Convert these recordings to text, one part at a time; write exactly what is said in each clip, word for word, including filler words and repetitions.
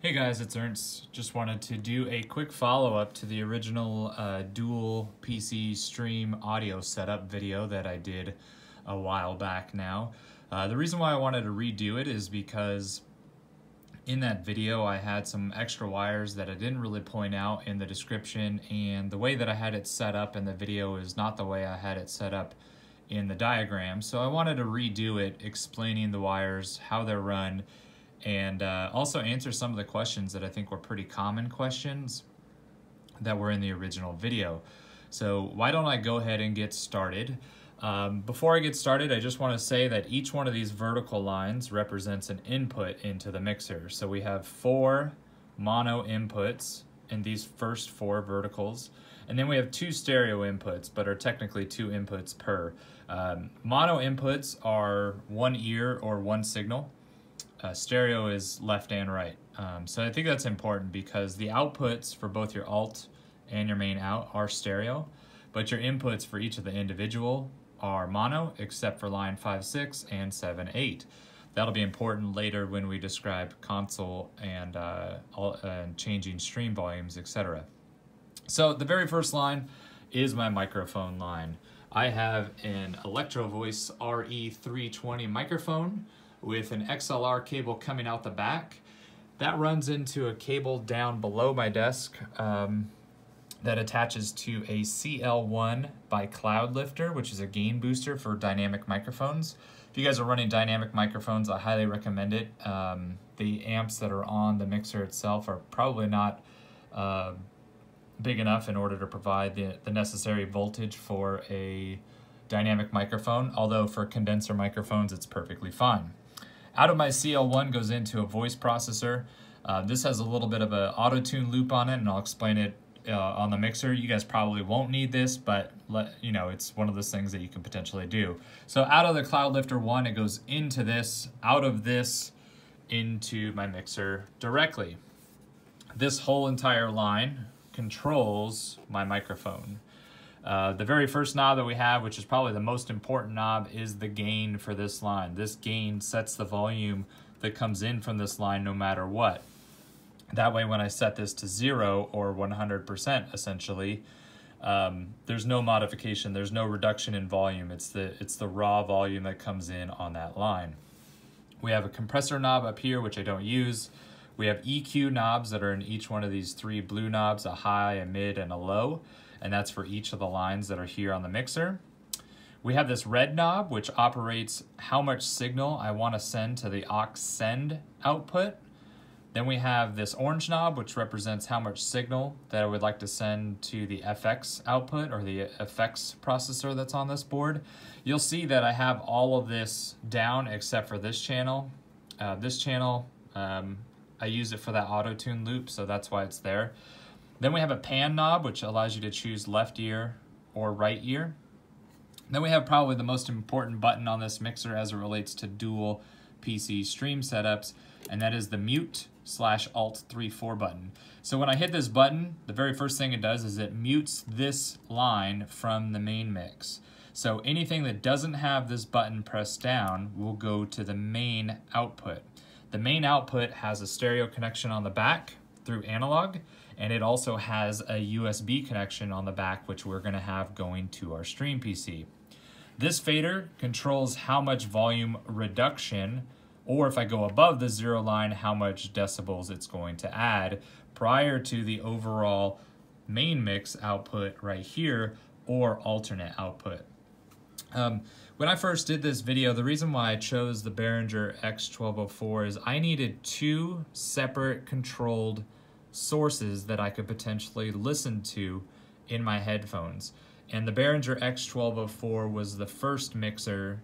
Hey guys, it's Ernst. Just wanted to do a quick follow-up to the original uh, dual P C stream audio setup video that I did a while back now. Uh, the reason why I wanted to redo it is because in that video I had some extra wires that I didn't really point out in the description, and the way that I had it set up in the video is not the way I had it set up in the diagram. So I wanted to redo it, explaining the wires, how they're run, and uh, also answer some of the questions that I think were pretty common questions that were in the original video. So why don't I go ahead and get started. Um, before I get started, I just want to say that each one of these vertical lines represents an input into the mixer. So we have four mono inputs in these first four verticals, and then we have two stereo inputs, but are technically two inputs per. Um, mono inputs are one ear or one signal. Uh, stereo is left and right. Um, so I think that's important because the outputs for both your alt and your main out are stereo, but your inputs for each of the individual are mono, except for line five, six, and seven, eight. That'll be important later when we describe console and, uh, all, and changing stream volumes, et cetera. So the very first line is my microphone line. I have an Electro Voice R E three twenty microphone with an X L R cable coming out the back. That runs into a cable down below my desk um, that attaches to a C L one by Cloudlifter, which is a gain booster for dynamic microphones. If you guys are running dynamic microphones, I highly recommend it. Um, the amps that are on the mixer itself are probably not uh, big enough in order to provide the, the necessary voltage for a dynamic microphone, although for condenser microphones, it's perfectly fine. Out of my C L one goes into a voice processor. Uh, this has a little bit of an auto-tune loop on it, and I'll explain it uh, on the mixer. You guys probably won't need this, but let, you know, it's one of those things that you can potentially do. So out of the Cloudlifter one, it goes into this, out of this, into my mixer directly. This whole entire line controls my microphone. Uh, the very first knob that we have, which is probably the most important knob, is the gain for this line. This gain sets the volume that comes in from this line no matter what. That way, when I set this to zero or one hundred percent, essentially, um, there's no modification, there's no reduction in volume. It's the, it's the raw volume that comes in on that line. We have a compressor knob up here, which I don't use. We have E Q knobs that are in each one of these three blue knobs, a high, a mid, and a low. And that's for each of the lines that are here on the mixer. We have this red knob, which operates how much signal I want to send to the aux send output. Then we have this orange knob, which represents how much signal that I would like to send to the F X output, or the F X processor that's on this board. You'll see that I have all of this down except for this channel. Uh, this channel, um, I use it for that auto-tune loop, so that's why it's there. Then we have a pan knob, which allows you to choose left ear or right ear. Then we have probably the most important button on this mixer as it relates to dual P C stream setups, and that is the mute slash alt three four button. So when I hit this button, the very first thing it does is it mutes this line from the main mix. So anything that doesn't have this button pressed down will go to the main output. The main output has a stereo connection on the back through analog, and it also has a U S B connection on the back, which we're gonna have going to our stream P C. This fader controls how much volume reduction, or if I go above the zero line, how much decibels it's going to add prior to the overall main mix output right here, or alternate output. Um, when I first did this video, the reason why I chose the Behringer X twelve oh four is I needed two separate controlled sources that I could potentially listen to in my headphones. And the Behringer X twelve oh four was the first mixer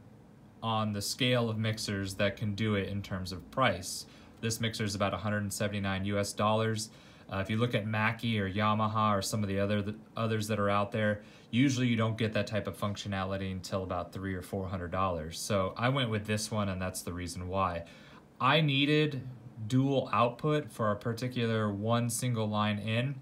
on the scale of mixers that can do it in terms of price. This mixer is about one hundred seventy-nine U S dollars. Uh, if you look at Mackie or Yamaha or some of the other the others that are out there, usually you don't get that type of functionality until about three or four hundred dollars. So I went with this one, and that's the reason why. I needed dual output for a particular one single line in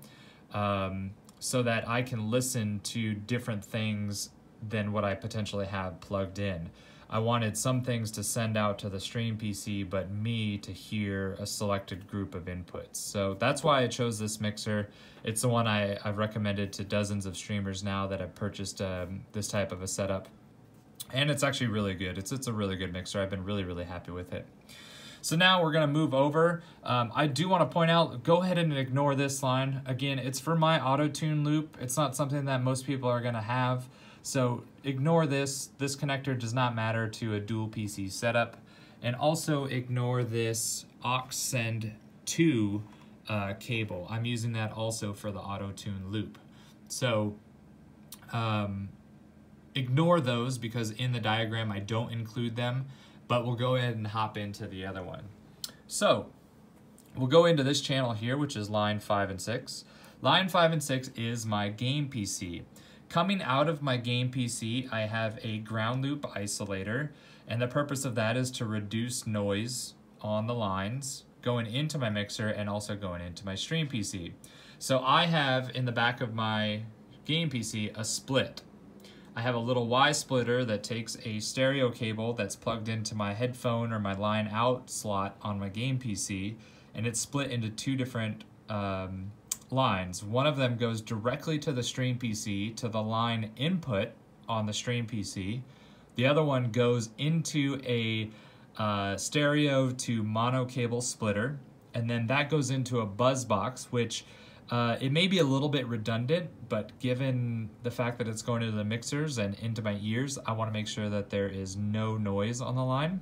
um, so that I can listen to different things than what I potentially have plugged in. I wanted some things to send out to the stream P C, but me to hear a selected group of inputs. So that's why I chose this mixer. It's the one I, I've recommended to dozens of streamers now that have purchased um, this type of a setup. And it's actually really good. It's, it's a really good mixer. I've been really, really happy with it. So now we're gonna move over. Um, I do wanna point out, go ahead and ignore this line. Again, it's for my auto-tune loop. It's not something that most people are gonna have. So ignore this. This connector does not matter to a dual P C setup. And also ignore this aux send to uh, cable. I'm using that also for the auto-tune loop. So um, ignore those because in the diagram, I don't include them. But we'll go ahead and hop into the other one. So we'll go into this channel here, which is line five and six. Line five and six is my game P C. Coming out of my game P C, I have a ground loop isolator, and the purpose of that is to reduce noise on the lines going into my mixer and also going into my stream P C. So I have in the back of my game P C a split. I have a little Y splitter that takes a stereo cable that's plugged into my headphone or my line out slot on my game P C, and it's split into two different um, lines. One of them goes directly to the stream P C, to the line input on the stream P C. The other one goes into a uh, stereo to mono cable splitter, and then that goes into a buzz box, which Uh, it may be a little bit redundant, but given the fact that it's going into the mixers and into my ears, I want to make sure that there is no noise on the line.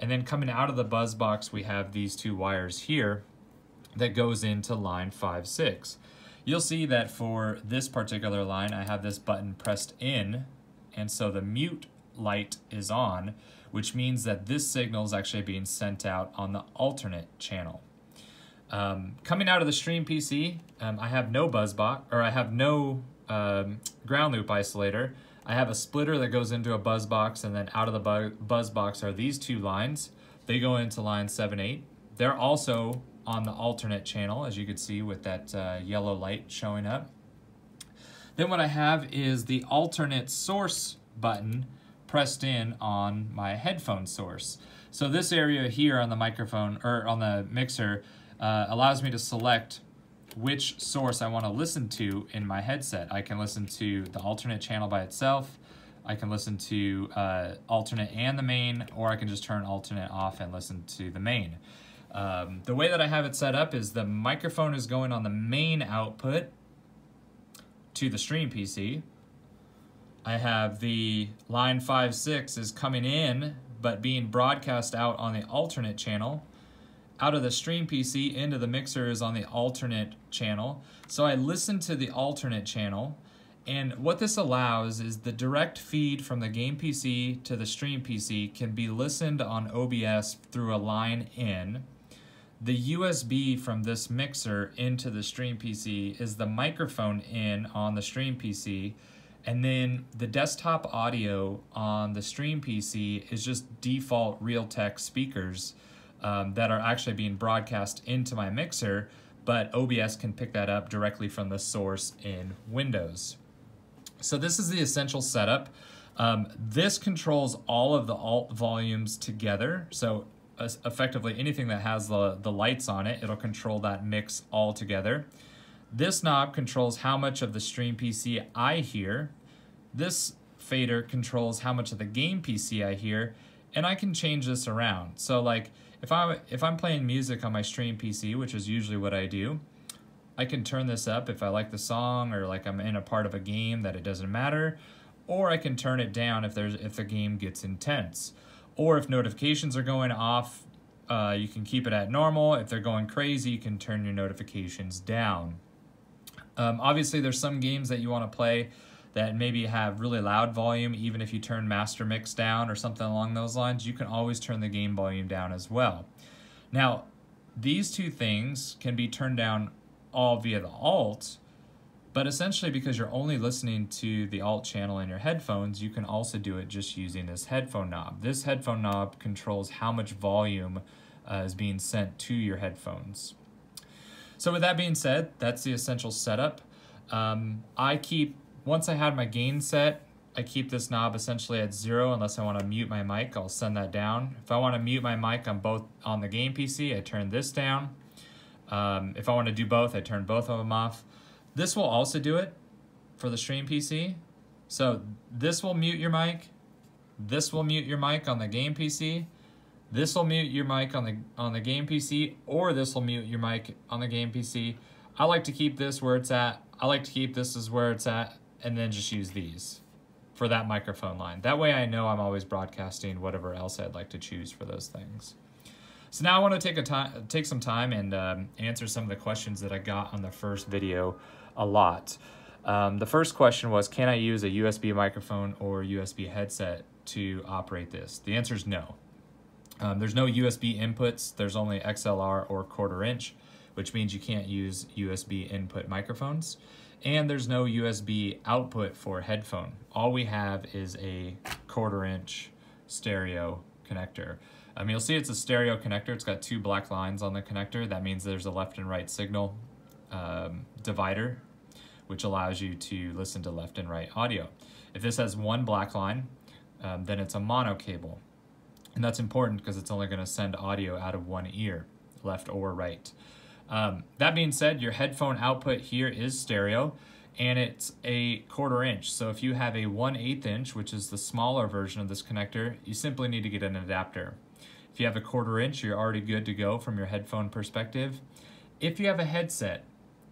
And then coming out of the buzz box, we have these two wires here that goes into line five, six. You'll see that for this particular line, I have this button pressed in, and so the mute light is on, which means that this signal is actually being sent out on the alternate channel. Um, coming out of the stream P C, um, I have no buzz box, or I have no um, ground loop isolator. I have a splitter that goes into a buzz box, and then out of the bu buzz box are these two lines. They go into line seven, eight. They're also on the alternate channel, as you can see with that uh, yellow light showing up. Then what I have is the alternate source button pressed in on my headphone source. So this area here on the microphone, or on the mixer, Uh, allows me to select which source I want to listen to in my headset. I can listen to the alternate channel by itself, I can listen to uh, alternate and the main, or I can just turn alternate off and listen to the main. Um, the way that I have it set up is the microphone is going on the main output to the stream P C. I have the line five six is coming in but being broadcast out on the alternate channel. Out of the stream P C into the mixer is on the alternate channel. So I listen to the alternate channel, and what this allows is the direct feed from the game P C to the stream P C can be listened on O B S through a line in. The U S B from this mixer into the stream P C is the microphone in on the stream P C, and then the desktop audio on the stream P C is just default Realtek speakers Um, that are actually being broadcast into my mixer, but O B S can pick that up directly from the source in Windows. So this is the essential setup. Um, this controls all of the alt volumes together. So uh, effectively anything that has the, the lights on it, it'll control that mix all together. This knob controls how much of the stream P C I hear. This fader controls how much of the game P C I hear, and I can change this around. So like, If I'm, if I'm playing music on my stream P C, which is usually what I do, I can turn this up if I like the song, or like I'm in a part of a game that it doesn't matter, or I can turn it down if there's if the game gets intense. Or if notifications are going off, uh, you can keep it at normal. If they're going crazy, you can turn your notifications down. Um, obviously, there's some games that you want to play that maybe have really loud volume. Even if you turn master mix down or something along those lines, you can always turn the game volume down as well. Now, these two things can be turned down all via the alt, but essentially because you're only listening to the alt channel in your headphones, you can also do it just using this headphone knob. This headphone knob controls how much volume uh, is being sent to your headphones. So with that being said, that's the essential setup. Um, I keep Once I had my gain set, I keep this knob essentially at zero unless I want to mute my mic. I'll send that down. If I want to mute my mic on both on the game P C, I turn this down. Um, if I want to do both, I turn both of them off. This will also do it for the stream P C. So this will mute your mic. This will mute your mic on the game P C. This will mute your mic on the on the game P C, or this will mute your mic on the game P C. I like to keep this where it's at. I like to keep this as where it's at, and then just use these for that microphone line. That way I know I'm always broadcasting whatever else I'd like to choose for those things. So now I want to take a time, take some time and um, answer some of the questions that I got on the first video a lot. Um, the first question was, can I use a U S B microphone or U S B headset to operate this? The answer is no. Um, there's no U S B inputs. There's only X L R or quarter inch, which means you can't use U S B input microphones. And there's no U S B output for headphone. All we have is a quarter inch stereo connector. Um, you'll see it's a stereo connector. It's got two black lines on the connector. That means there's a left and right signal um, divider, which allows you to listen to left and right audio. If this has one black line, um, then it's a mono cable. And that's important because it's only going to send audio out of one ear, left or right. Um, that being said, your headphone output here is stereo, and it's a quarter inch. So if you have a one eighth inch, which is the smaller version of this connector, you simply need to get an adapter. If you have a quarter inch, you're already good to go from your headphone perspective. If you have a headset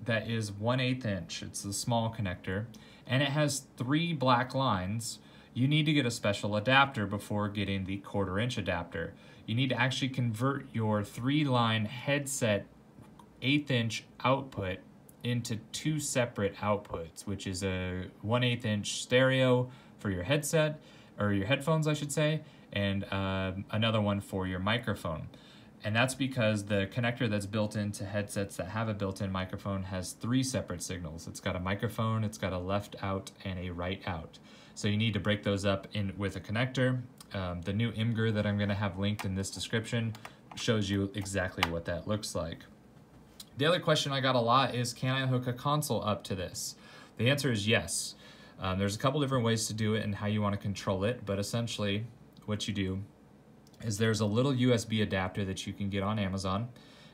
that is one eighth inch, it's the small connector, and it has three black lines, you need to get a special adapter before getting the quarter inch adapter. You need to actually convert your three line headset eighth inch output into two separate outputs, which is a one eighth inch stereo for your headset, or your headphones I should say, and uh, another one for your microphone. And that's because the connector that's built into headsets that have a built-in microphone has three separate signals. It's got a microphone, it's got a left out, and a right out. So you need to break those up in with a connector. Um, the new I M G R that I'm gonna have linked in this description shows you exactly what that looks like. The other question I got a lot is, can I hook a console up to this? The answer is yes. Um, there's a couple different ways to do it and how you wanna control it, but essentially what you do is there's a little U S B adapter that you can get on Amazon.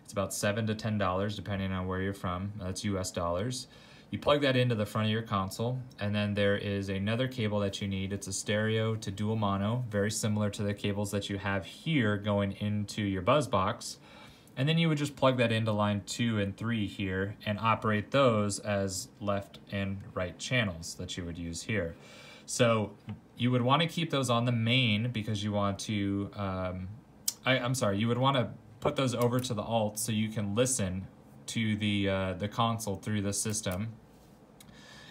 It's about seven to ten dollars depending on where you're from. That's U S dollars. You plug that into the front of your console, and then there is another cable that you need. It's a stereo to dual mono, very similar to the cables that you have here going into your buzz box. And then you would just plug that into line two and three here and operate those as left and right channels that you would use here. So you would want to keep those on the main because you want to, um, I, I'm sorry, you would want to put those over to the alt so you can listen to the, uh, the console through the system.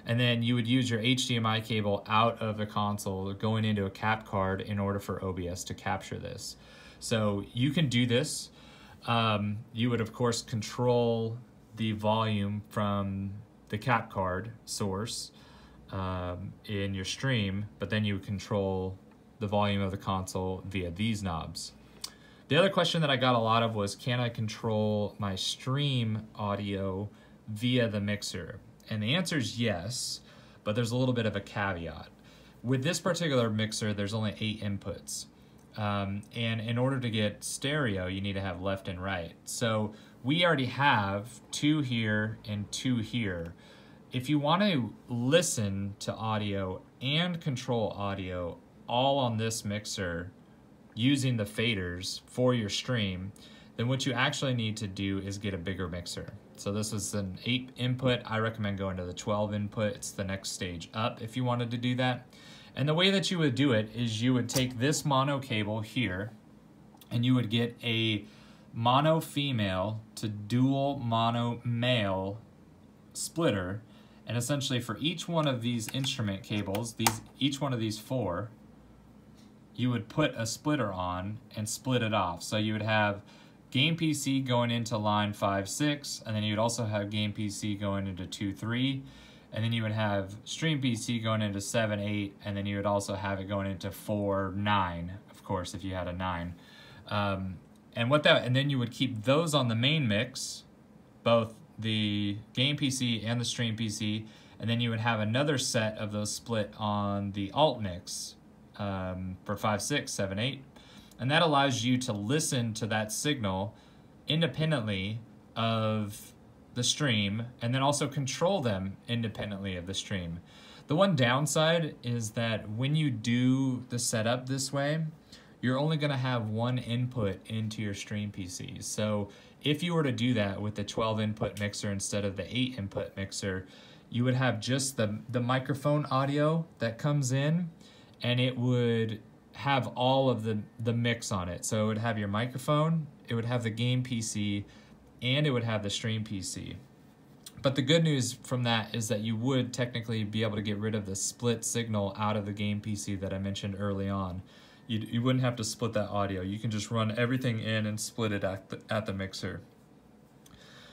And then you would use your H D M I cable out of the console going into a cap card in order for O B S to capture this. So you can do this. Um, you would of course control the volume from the cap card source um, in your stream, but then you would control the volume of the console via these knobs. The other question that I got a lot of was, can I control my stream audio via the mixer? And the answer is yes, but there's a little bit of a caveat. With this particular mixer, there's only eight inputs. Um, and in order to get stereo, you need to have left and right. So we already have two here and two here. If you want to listen to audio and control audio all on this mixer using the faders for your stream, then what you actually need to do is get a bigger mixer. So this is an eight input. I recommend going to the twelve input. It's the next stage up if you wanted to do that. And the way that you would do it is you would take this mono cable here and you would get a mono female to dual mono male splitter. And essentially for each one of these instrument cables, these each one of these four, you would put a splitter on and split it off. So you would have game P C going into line five, six, and then you would also have game P C going into two, three. And then you would have stream P C going into seven, eight, and then you would also have it going into four, nine, of course, if you had a nine. Um, and what that, and then you would keep those on the main mix, both the game P C and the stream P C, and then you would have another set of those split on the alt mix um, for five, six, seven, eight, and that allows you to listen to that signal independently of the stream and then also control them independently of the stream. The one downside is that when you do the setup this way, you're only gonna have one input into your stream P C. So if you were to do that with the twelve input mixer instead of the eight input mixer, you would have just the, the microphone audio that comes in, and it would have all of the, the mix on it. So it would have your microphone, it would have the game P C, and it would have the stream P C. But the good news from that is that you would technically be able to get rid of the split signal out of the game P C that I mentioned early on. You, you wouldn't have to split that audio. You can just run everything in and split it at the, at the mixer.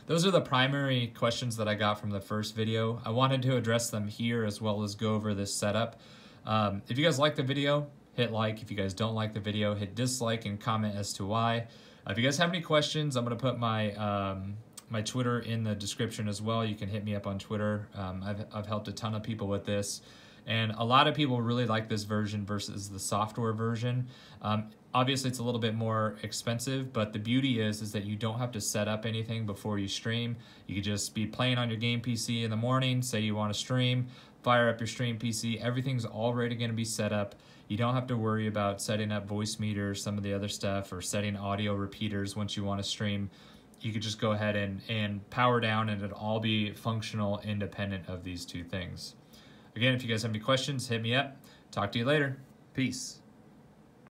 Those are the primary questions that I got from the first video. I wanted to address them here as well as go over this setup. Um, if you guys like the video, hit like. If you guys don't like the video, hit dislike and comment as to why. Uh, if you guys have any questions, I'm going to put my um, my Twitter in the description as well. You can hit me up on Twitter. Um, I've, I've helped a ton of people with this. And a lot of people really like this version versus the software version. Um, obviously, it's a little bit more expensive, but the beauty is is that you don't have to set up anything before you stream. You could just be playing on your game P C in the morning, say you want to stream, fire up your stream P C. Everything's already going to be set up. You don't have to worry about setting up voice meters, some of the other stuff, or setting audio repeaters once you want to stream. You could just go ahead and, and power down, and it'll all be functional independent of these two things. Again, if you guys have any questions, hit me up. Talk to you later. Peace.